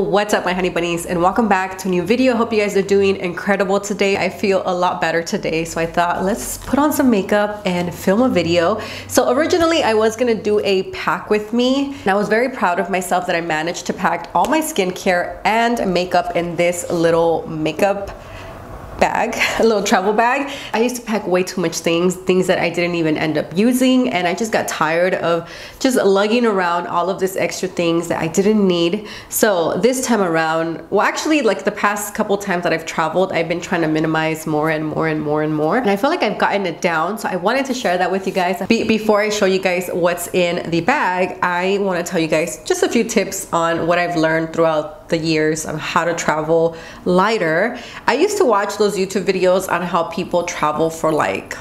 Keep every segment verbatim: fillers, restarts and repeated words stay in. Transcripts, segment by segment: What's up my honey bunnies and welcome back to a new video. Hope you guys are doing incredible today. I feel a lot better today, so I thought let's put on some makeup and film a video. So originally I was gonna do a pack with me, and I was very proud of myself that I managed to pack all my skincare and makeup in this little makeup bag, a little travel bag. I used to pack way too much things, things that I didn't even end up using, and I just got tired of just lugging around all of this extra things that I didn't need. So this time around, well actually like the past couple times that I've traveled, I've been trying to minimize more and more and more and more, and I feel like I've gotten it down, so I wanted to share that with you guys. Be before I show you guys what's in the bag, I want to tell you guys just a few tips on what I've learned throughout the years on how to travel lighter. I used to watch those YouTube videos on how people travel for like,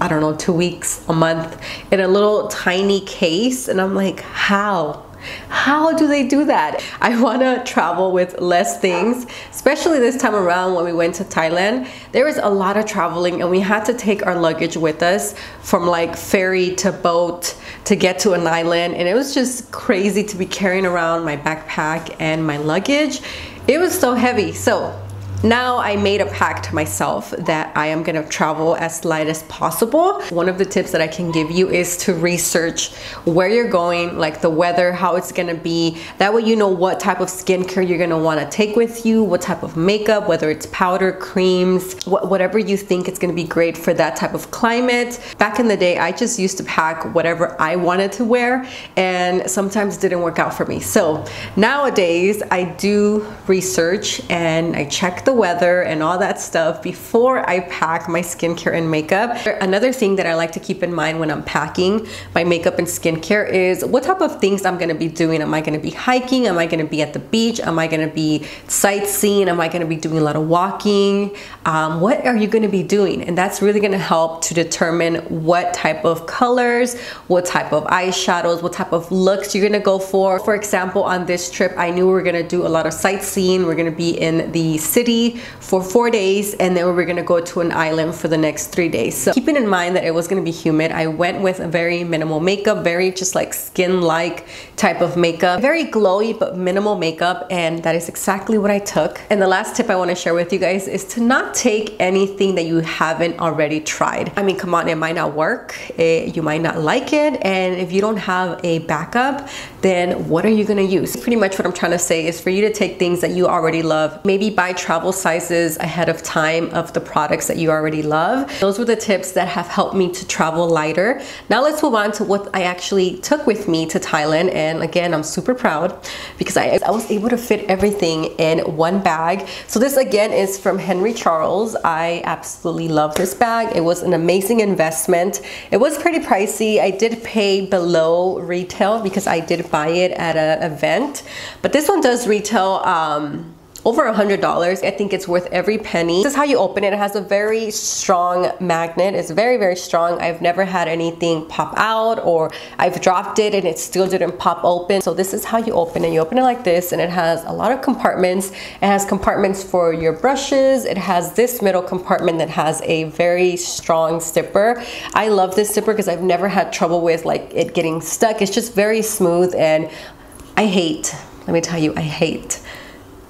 I don't know, two weeks, a month in a little tiny case, and I'm like, how? How do they do that? I want to travel with less things, especially this time around when we went to Thailand. There was a lot of traveling and we had to take our luggage with us from like ferry to boat to get to an island, and it was just crazy to be carrying around my backpack and my luggage. It was so heavy. So now I made a pact to myself that I am gonna travel as light as possible. One of the tips that I can give you is to research where you're going, like the weather, how it's gonna be. That way you know what type of skincare you're gonna wanna take with you, what type of makeup, whether it's powder, creams, wh whatever you think it's gonna be great for that type of climate. Back in the day, I just used to pack whatever I wanted to wear, and sometimes it didn't work out for me. So nowadays I do research and I check the weather and all that stuff before I pack my skincare and makeup. Another thing that I like to keep in mind when I'm packing my makeup and skincare is what type of things I'm gonna be doing. Am I gonna be hiking? Am I gonna be at the beach? Am I gonna be sightseeing? Am I gonna be doing a lot of walking? Um, what are you gonna be doing? And that's really gonna help to determine what type of colors, what type of eyeshadows, what type of looks you're gonna go for. For example, on this trip, I knew we were gonna do a lot of sightseeing. We're gonna be in the city for four days, and then we were gonna go to an island for the next three days. So keeping in mind that it was gonna be humid, I went with a very minimal makeup, very just like skin-like type of makeup, very glowy but minimal makeup, and that is exactly what I took. And the last tip I want to share with you guys is to not take anything that you haven't already tried. I mean, come on, it might not work, it, you might not like it, and if you don't have a backup, then what are you gonna use? Pretty much what I'm trying to say is for you to take things that you already love. Maybe buy travel sizes ahead of time of the products that you already love. Those were the tips that have helped me to travel lighter. Now let's move on to what I actually took with me to Thailand, and again I'm super proud because I, I was able to fit everything in one bag. So this again is from Henry Charles. I absolutely love this bag. It was an amazing investment. It was pretty pricey. I did pay below retail because I did buy it at an event, but this one does retail um, over a hundred dollars. I think it's worth every penny. This is how you open it. It has a very strong magnet. It's very very strong. I've never had anything pop out, or I've dropped it and it still didn't pop open. So this is how you open it. You open it like this, and it has a lot of compartments. It has compartments for your brushes. It has this middle compartment that has a very strong zipper. I love this zipper because I've never had trouble with like it getting stuck. It's just very smooth, and I hate, let me tell you, I hate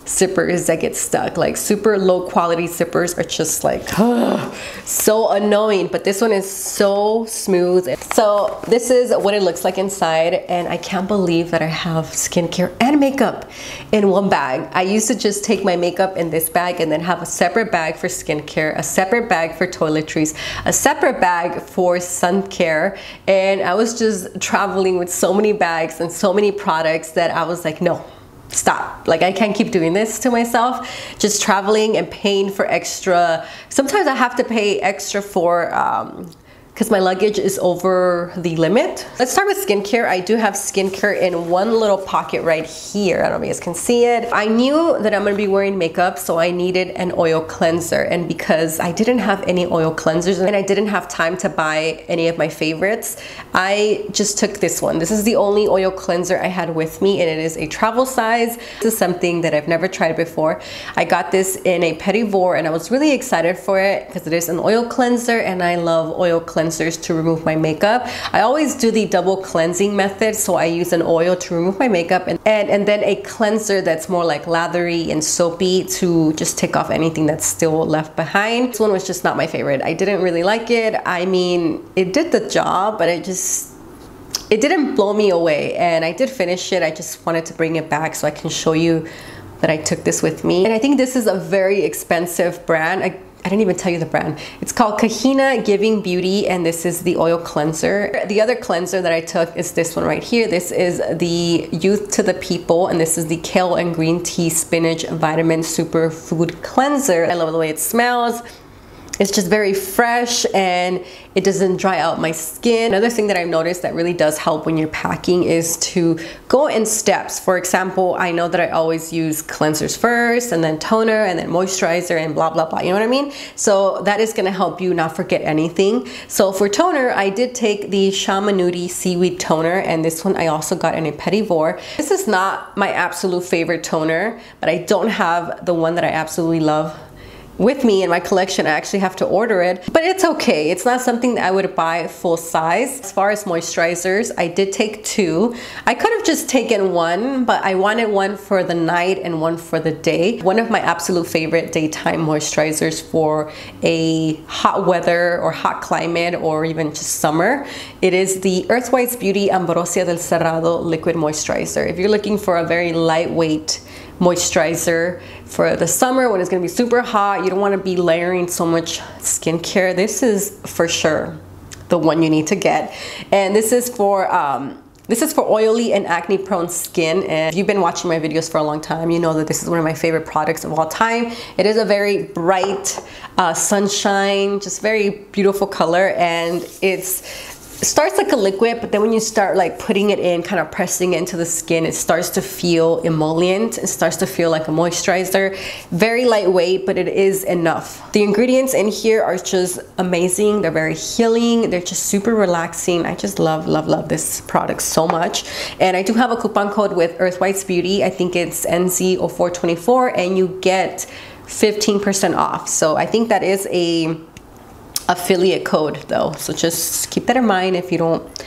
zippers that get stuck. Like super low quality zippers are just like ugh, so annoying, but this one is so smooth. So this is what it looks like inside, and I can't believe that I have skincare and makeup in one bag. I used to just take my makeup in this bag and then have a separate bag for skincare, a separate bag for toiletries, a separate bag for sun care, and I was just traveling with so many bags and so many products that I was like, no, stop. Like I can't keep doing this to myself, just traveling and paying for extra. Sometimes I have to pay extra for um because my luggage is over the limit. Let's start with skincare. I do have skincare in one little pocket right here. I don't know if you guys can see it. I knew that I'm gonna be wearing makeup, so I needed an oil cleanser. And because I didn't have any oil cleansers and I didn't have time to buy any of my favorites, I just took this one. This is the only oil cleanser I had with me, and it is a travel size. This is something that I've never tried before. I got this in a petit four, and I was really excited for it because it is an oil cleanser, and I love oil cleansers. cleansers to remove my makeup. I always do the double cleansing method, so I use an oil to remove my makeup and, and, and then a cleanser that's more like lathery and soapy to just take off anything that's still left behind. This one was just not my favorite. I didn't really like it. I mean, it did the job, but it just it didn't blow me away, and I did finish it. I just wanted to bring it back so I can show you that I took this with me. And I think this is a very expensive brand. I, I didn't even tell you the brand. It's called Kahina Giving Beauty, and this is the oil cleanser. The other cleanser that I took is this one right here. This is the Youth to the People, and this is the Kale and Green Tea Spinach Vitamin Superfood Cleanser. I love the way it smells. It's just very fresh and it doesn't dry out my skin. Another thing that I've noticed that really does help when you're packing is to go in steps. For example, I know that I always use cleansers first and then toner and then moisturizer and blah, blah, blah. You know what I mean? So that is gonna help you not forget anything. So for toner, I did take the Shamanudi Seaweed Toner, and this one I also got in a Petitvoir. This is not my absolute favorite toner, but I don't have the one that I absolutely love with me in my collection. I actually have to order it, but it's okay. It's not something that I would buy full size. As far as moisturizers, I did take two. I could have just taken one, but I wanted one for the night and one for the day. One of my absolute favorite daytime moisturizers for a hot weather or hot climate or even just summer, it is the Earthwise Beauty Ambrosia del Cerrado Liquid Moisturizer. If you're looking for a very lightweight moisturizer for the summer when it's gonna be super hot, you don't want to be layering so much skincare, this is for sure the one you need to get. And this is for um this is for oily and acne prone skin, and if you've been watching my videos for a long time, you know that this is one of my favorite products of all time. It is a very bright uh, sunshine, just very beautiful color, and it's it starts like a liquid, but then when you start like putting it in, kind of pressing it into the skin, it starts to feel emollient. It starts to feel like a moisturizer. Very lightweight, but it is enough. The ingredients in here are just amazing. They're very healing. They're just super relaxing. I just love, love, love this product so much. And I do have a coupon code with Earthwise Beauty. I think it's N Z zero four two four, and you get fifteen percent off. So I think that is a affiliate code though, so just keep that in mind if you don't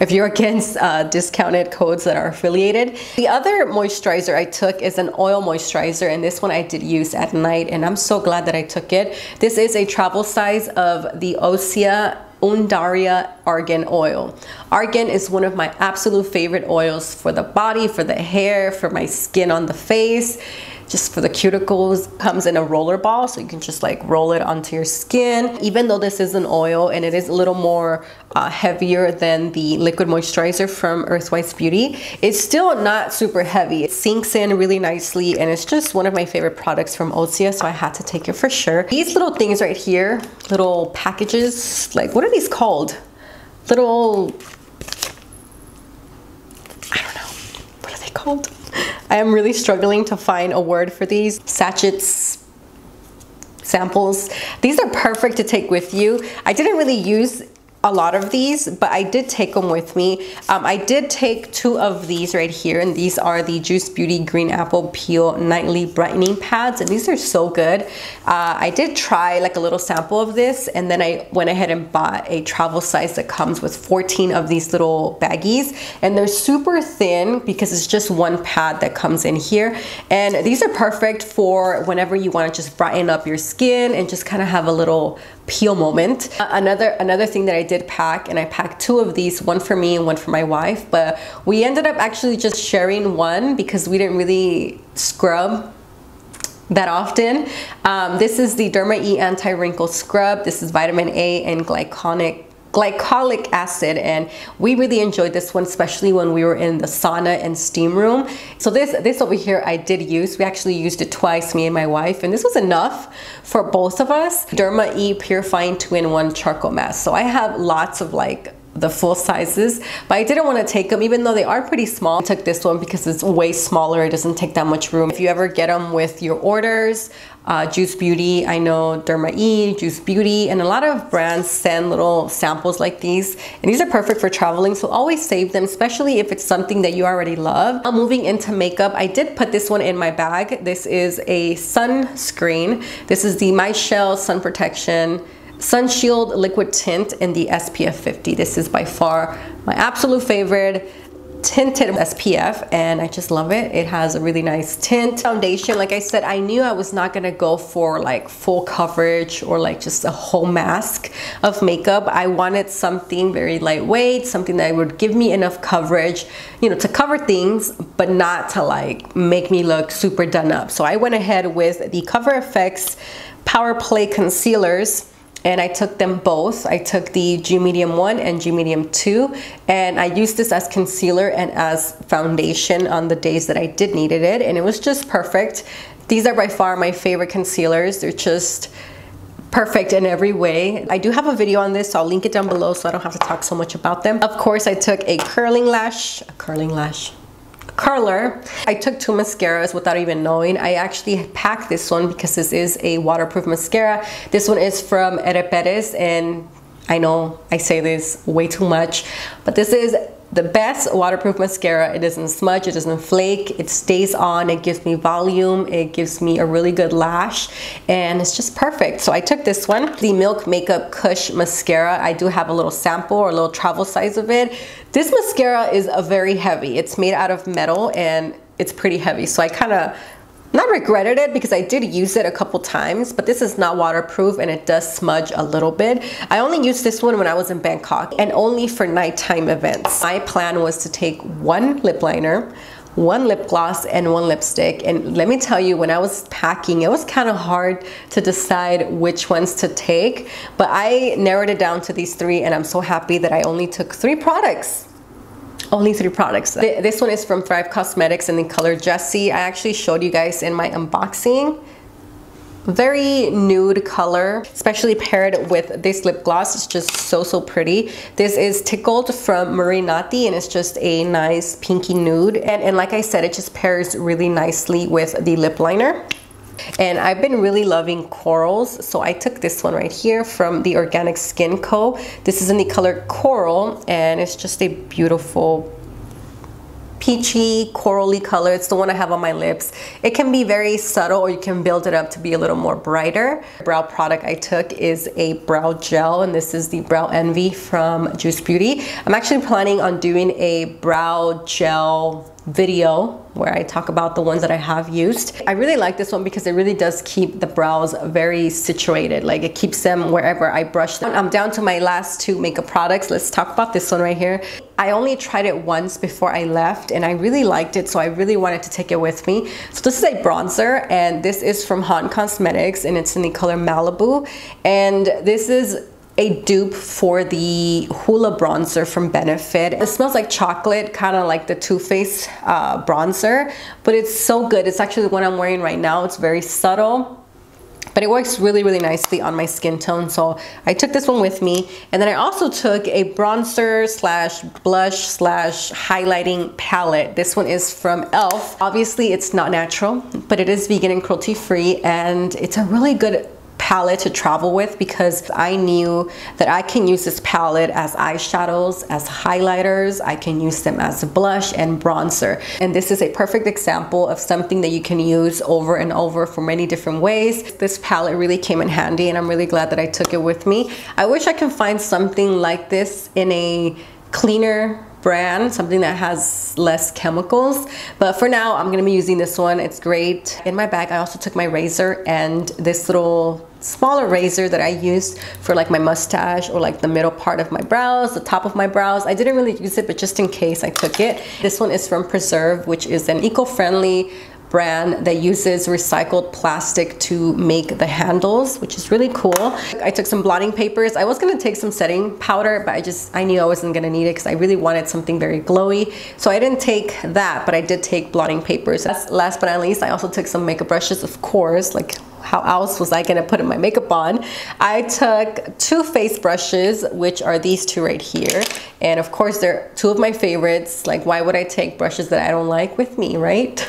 if you're against uh, discounted codes that are affiliated. The other moisturizer I took is an oil moisturizer, and this one I did use at night, and I'm so glad that I took it. This is a travel size of the Osea Undaria Argan Oil. Argan is one of my absolute favorite oils for the body, for the hair, for my skin on the face, just for the cuticles. Comes in a roller ball, so you can just like roll it onto your skin. Even though this is an oil and it is a little more uh, heavier than the liquid moisturizer from Earthwise Beauty, it's still not super heavy. It sinks in really nicely, and it's just one of my favorite products from Osea, so I had to take it for sure. These little things right here, little packages, like what are these called? Little, I don't know, what are they called? I am really struggling to find a word for these. Sachets, samples. These are perfect to take with you. I didn't really use a lot of these, but I did take them with me. Um, I did take two of these right here, and these are the Juice Beauty Green Apple Peel Nightly Brightening Pads, and these are so good. Uh, I did try like a little sample of this, and then I went ahead and bought a travel size that comes with fourteen of these little baggies, and they're super thin because it's just one pad that comes in here, and these are perfect for whenever you want to just brighten up your skin and just kind of have a little peel moment. Uh, another another thing that I did pack, and I packed two of these, one for me and one for my wife, but we ended up actually just sharing one because we didn't really scrub that often. Um, this is the Derma E Anti-Wrinkle Scrub. This is vitamin A and glyconic glycolic acid, and we really enjoyed this one, especially when we were in the sauna and steam room. So this this over here I did use. We actually used it twice, me and my wife, and this was enough for both of us. Derma E Purifying two in one Charcoal Mask. So I have lots of like the full sizes, but I didn't want to take them even though they are pretty small. I took this one because it's way smaller. It doesn't take that much room. If you ever get them with your orders, Uh, Juice Beauty, I know Derma E, Juice Beauty, and a lot of brands send little samples like these, and these are perfect for traveling, so always save them, especially if it's something that you already love. Uh, moving into makeup, I did put this one in my bag. This is a sunscreen. This is the MyShell Sun Protection Sunshield Liquid Tint in the S P F fifty. This is by far my absolute favorite tinted S P F, and I just love it. It has a really nice tint. Foundation, like I said, I knew I was not gonna go for like full coverage or like just a whole mask of makeup. I wanted something very lightweight, something that would give me enough coverage, you know, to cover things, but not to like make me look super done up. So I went ahead with the Cover F X Power Play Concealers, and I took them both. I took the G Medium one and G Medium two, and I used this as concealer and as foundation on the days that I did needed it, and it was just perfect. These are by far my favorite concealers. They're just perfect in every way. I do have a video on this, so I'll link it down below so I don't have to talk so much about them. Of course, I took a curling lash, a curling lash, curler. I took two mascaras without even knowing. I actually packed this one because this is a waterproof mascara. This one is from Ere Perez, and I know I say this way too much, but this is the best waterproof mascara. It doesn't smudge, it doesn't flake, it stays on, it gives me volume, it gives me a really good lash, and it's just perfect. So I took this one, the Milk Makeup Kush Mascara. I do have a little sample or a little travel size of it. This mascara is a very heavy. It's made out of metal and it's pretty heavy. So I kind of not regretted it because I did use it a couple times, but this is not waterproof and it does smudge a little bit. I only used this one when I was in Bangkok and only for nighttime events. My plan was to take one lip liner, one lip gloss, and one lipstick. And let me tell you, when I was packing, it was kind of hard to decide which ones to take, but I narrowed it down to these three, and I'm so happy that I only took three products. Only three products. This one is from Thrive Cosmetics in the color Jessie. I actually showed you guys in my unboxing. Very nude color, especially paired with this lip gloss. It's just so, so pretty. This is Tickled from Marinati, and it's just a nice pinky nude. And, and like I said, it just pairs really nicely with the lip liner. And I've been really loving corals, so I took this one right here from the Organic Skin Co. This is in the color Coral, and it's just a beautiful peachy, corally color. It's the one I have on my lips. It can be very subtle, or you can build it up to be a little more brighter. The brow product I took is a brow gel, and this is the Brow Envy from Juice Beauty. I'm actually planning on doing a brow gel video where I talk about the ones that I have used. I really like this one because it really does keep the brows very situated. Like, it keeps them wherever I brush them. I'm down to my last two makeup products. Let's talk about this one right here. I only tried it once before I left, and I really liked it, so I really wanted to take it with me. So this is a bronzer, and this is from Haun Cosmetics, and it's in the color Malibu. And this is a dupe for the Hoola bronzer from Benefit. It smells like chocolate, kind of like the Too Faced uh, bronzer, but it's so good. It's actually the one I'm wearing right now. It's very subtle, but it works really, really nicely on my skin tone. So I took this one with me. And then I also took a bronzer slash blush slash highlighting palette. This one is from Elf. Obviously it's not natural, but it is vegan and cruelty free. And it's a really good palette to travel with because I knew that I can use this palette as eyeshadows, as highlighters. I can use them as a blush and bronzer. And this is a perfect example of something that you can use over and over for many different ways. This palette really came in handy, and I'm really glad that I took it with me. I wish I can find something like this in a cleaner brand, something that has less chemicals, but for now I'm gonna be using this one. It's great. In my bag I also took my razor and this little smaller razor that I used for like my mustache or like the middle part of my brows, the top of my brows. I didn't really use it, but just in case I took it. This one is from Preserve, which is an eco-friendly brand that uses recycled plastic to make the handles, which is really cool. I took some blotting papers. I was gonna take some setting powder, but I just, I knew I wasn't gonna need it because I really wanted something very glowy. So I didn't take that, but I did take blotting papers. Last, last but not least, I also took some makeup brushes, of course, like how else was I gonna put my makeup on? I took two face brushes, which are these two right here. And of course, they're two of my favorites. Like, why would I take brushes that I don't like with me, right?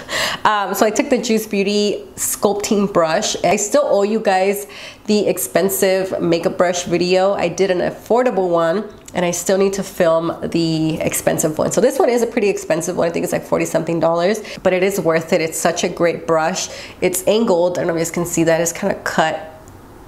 Um, so I took the Juice Beauty sculpting brush. I still owe you guys the expensive makeup brush video. I did an affordable one, and I still need to film the expensive one. So this one is a pretty expensive one. I think it's like forty something dollars, but it is worth it. It's such a great brush. It's angled. I don't know if you guys can see that. It's kind of cut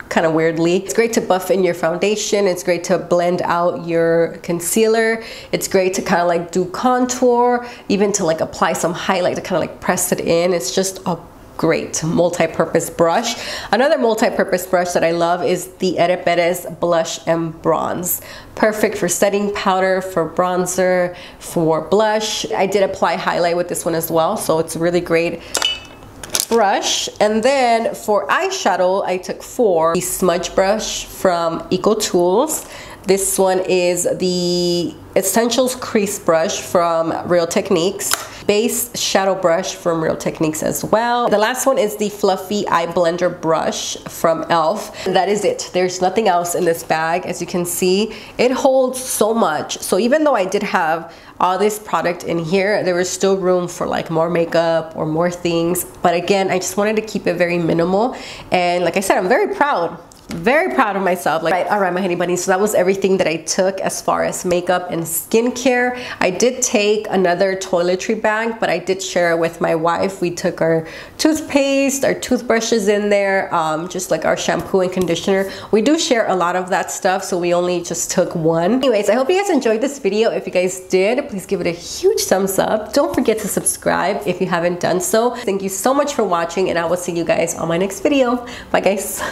kind of weirdly. It's great to buff in your foundation. It's great to blend out your concealer. It's great to kind of like do contour, even to like apply some highlight to kind of like press it in. It's just a great multi-purpose brush. Another multi-purpose brush that I love is the Ere Perez Blush and Bronze. Perfect for setting powder, for bronzer, for blush. I did apply highlight with this one as well, so it's really great brush. And then for eyeshadow, I took four, the smudge brush from Eco Tools. This one is the Essentials Crease Brush from Real Techniques. Base Shadow Brush from Real Techniques as well. The last one is the Fluffy Eye Blender Brush from Elf. That is it. There's nothing else in this bag. As you can see, it holds so much. So even though I did have all this product in here, there was still room for like more makeup or more things. But again, I just wanted to keep it very minimal. And like I said, I'm very proud. Very proud of myself. Like, right, all right, my honey bunny, so that was everything that I took as far as makeup and skincare. I did take another toiletry bag, but I did share it with my wife. We took our toothpaste, our toothbrushes in there, um, just like our shampoo and conditioner. We do share a lot of that stuff, so we only just took one. Anyways, I hope you guys enjoyed this video. If you guys did, please give it a huge thumbs up. Don't forget to subscribe if you haven't done so. Thank you so much for watching, and I will see you guys on my next video. Bye, guys.